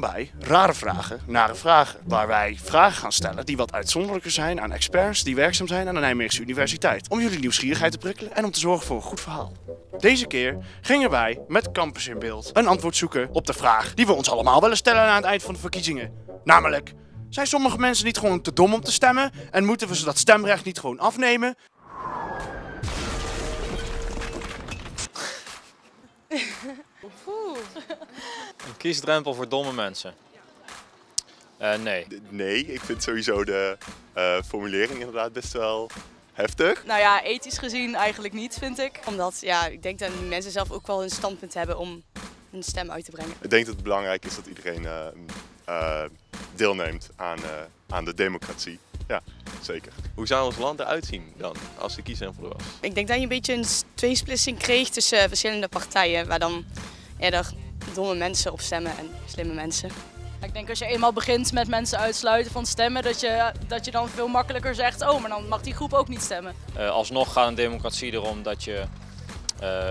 welkom bij Rare Vragen, Nare Vragen, waar wij vragen gaan stellen die wat uitzonderlijker zijn aan experts die werkzaam zijn aan de Nijmeegse Universiteit, om jullie nieuwsgierigheid te prikkelen en om te zorgen voor een goed verhaal. Deze keer gingen wij met Campus in Beeld een antwoord zoeken op de vraag die we ons allemaal willen stellen aan het eind van de verkiezingen, namelijk: zijn sommige mensen niet gewoon te dom om te stemmen en moeten we ze dat stemrecht niet gewoon afnemen? Een kiesdrempel voor domme mensen? Nee. Nee, ik vind sowieso de formulering inderdaad best wel heftig. Nou ja, ethisch gezien eigenlijk niet, vind ik. Omdat ja, ik denk dat mensen zelf ook wel een standpunt hebben om hun stem uit te brengen. Ik denk dat het belangrijk is dat iedereen deelneemt aan de democratie. Ja, zeker. Hoe zou ons land eruit zien dan, als de kiesdrempel er was? Ik denk dat je een beetje een tweesplitsing kreeg tussen verschillende partijen, waar dan eerder domme mensen op stemmen en slimme mensen. Ik denk als je eenmaal begint met mensen uitsluiten van stemmen, dat je dan veel makkelijker zegt: oh, maar dan mag die groep ook niet stemmen. Alsnog gaat een democratie erom dat je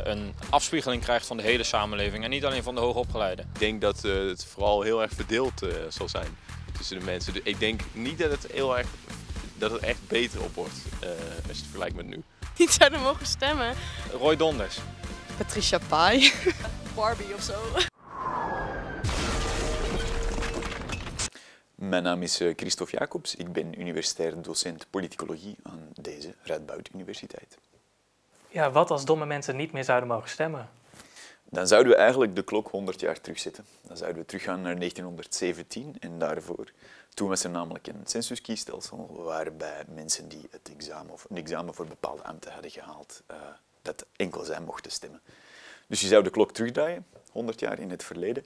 een afspiegeling krijgt van de hele samenleving en niet alleen van de hoogopgeleiden. Ik denk dat het vooral heel erg verdeeld zal zijn tussen de mensen. Dus ik denk niet dat het heel erg, dat het echt beter op wordt als je het vergelijkt met nu. Niet zouden mogen stemmen. Roy Donders. Patricia Pai. Barbie of zo. Mijn naam is Christof Jacobs. Ik ben universitair docent politicologie aan deze Radboud Universiteit. Ja, wat als domme mensen niet meer zouden mogen stemmen? Dan zouden we eigenlijk de klok 100 jaar terugzetten. Dan zouden we teruggaan naar 1917 en daarvoor. Toen was er namelijk een censuskiesstelsel waarbij mensen die het examen of een examen voor bepaalde ambten hadden gehaald, dat enkel zij mochten stemmen. Dus je zou de klok terugdraaien, 100 jaar in het verleden.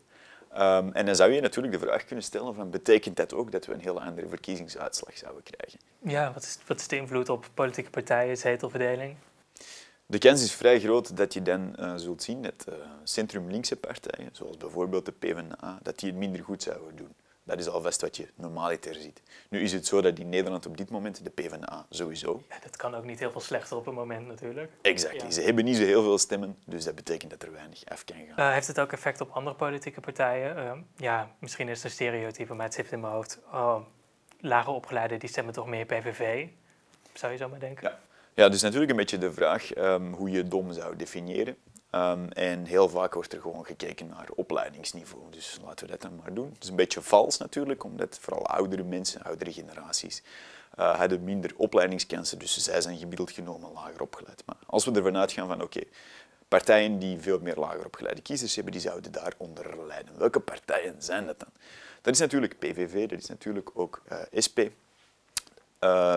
En dan zou je natuurlijk de vraag kunnen stellen van: betekent dat ook dat we een heel andere verkiezingsuitslag zouden krijgen? Ja, wat is de invloed op politieke partijen, zetelverdeling? De kans is vrij groot dat je dan zult zien dat centrum-linkse partijen, zoals bijvoorbeeld de PvdA, dat die het minder goed zouden doen. Dat is alvast wat je normaliter ziet. Nu is het zo dat in Nederland op dit moment de PvdA sowieso... Ja, dat kan ook niet heel veel slechter op het moment natuurlijk. Exactly. Ja. Ze hebben niet zo heel veel stemmen, dus dat betekent dat er weinig af kan gaan. Heeft het ook effect op andere politieke partijen? Ja, misschien is het een stereotype, maar het zit in mijn hoofd. Oh, lager opgeleiden die stemmen toch meer PVV? Zou je zo maar denken? Ja. Ja, dus natuurlijk een beetje de vraag hoe je dom zou definiëren. En heel vaak wordt er gewoon gekeken naar opleidingsniveau. Dus laten we dat dan maar doen. Het is een beetje vals natuurlijk, omdat vooral oudere mensen, oudere generaties, hadden minder opleidingskansen. Dus zij zijn gemiddeld genomen lager opgeleid. Maar als we ervan uitgaan van oké, partijen die veel meer lager opgeleide kiezers hebben, die zouden daaronder lijden. Welke partijen zijn dat dan? Dat is natuurlijk PVV, dat is natuurlijk ook SP.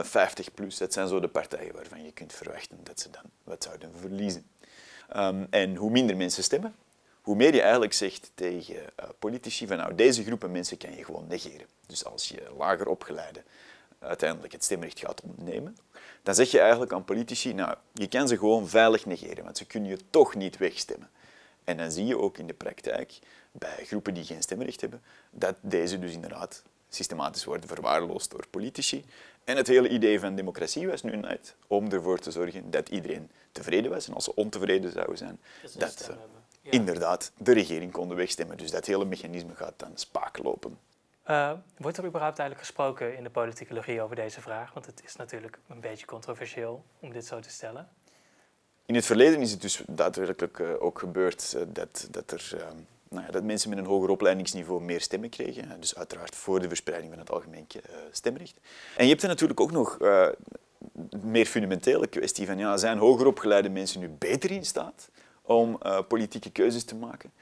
50 plus, dat zijn zo de partijen waarvan je kunt verwachten dat ze dan wat zouden verliezen. En hoe minder mensen stemmen, hoe meer je eigenlijk zegt tegen politici van nou, deze groepen mensen kan je gewoon negeren. Dus als je lager opgeleide uiteindelijk het stemrecht gaat ontnemen, dan zeg je eigenlijk aan politici, nou, je kan ze gewoon veilig negeren, want ze kunnen je toch niet wegstemmen. En dan zie je ook in de praktijk, bij groepen die geen stemrecht hebben, dat deze dus inderdaad systematisch worden verwaarloosd door politici. En het hele idee van democratie was nu net om ervoor te zorgen dat iedereen tevreden was. En als ze ontevreden zouden zijn, dat ze inderdaad de regering konden wegstemmen. Dus dat hele mechanisme gaat dan spaak lopen. Wordt er überhaupt eigenlijk gesproken in de politicologie over deze vraag? Want het is natuurlijk een beetje controversieel om dit zo te stellen. In het verleden is het dus daadwerkelijk ook gebeurd dat mensen met een hoger opleidingsniveau meer stemmen kregen. Dus uiteraard voor de verspreiding van het algemeen stemrecht. En je hebt dan natuurlijk ook nog meer fundamentele kwestie van ja, zijn hoger opgeleide mensen nu beter in staat om politieke keuzes te maken?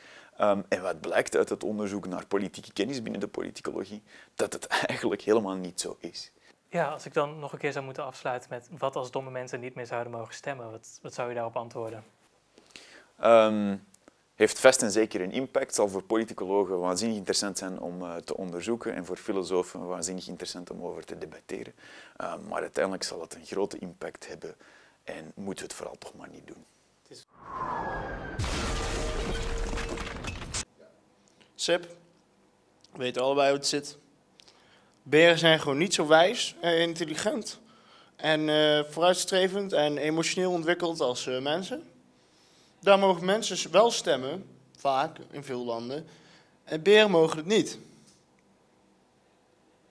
En wat blijkt uit het onderzoek naar politieke kennis binnen de politicologie? Dat het eigenlijk helemaal niet zo is. Ja, als ik dan nog een keer zou moeten afsluiten met wat als domme mensen niet meer zouden mogen stemmen, wat zou je daarop antwoorden? Heeft vast en zeker een impact, zal voor politicologen waanzinnig interessant zijn om te onderzoeken en voor filosofen waanzinnig interessant om over te debatteren. Maar uiteindelijk zal het een grote impact hebben en moeten we het vooral toch maar niet doen. Sip, we weten allebei hoe het zit. Beren zijn gewoon niet zo wijs en intelligent en vooruitstrevend en emotioneel ontwikkeld als mensen. Daar mogen mensen wel stemmen, vaak in veel landen, en beren mogen het niet.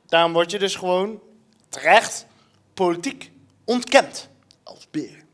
Daarom word je dus gewoon terecht politiek ontkend als beer.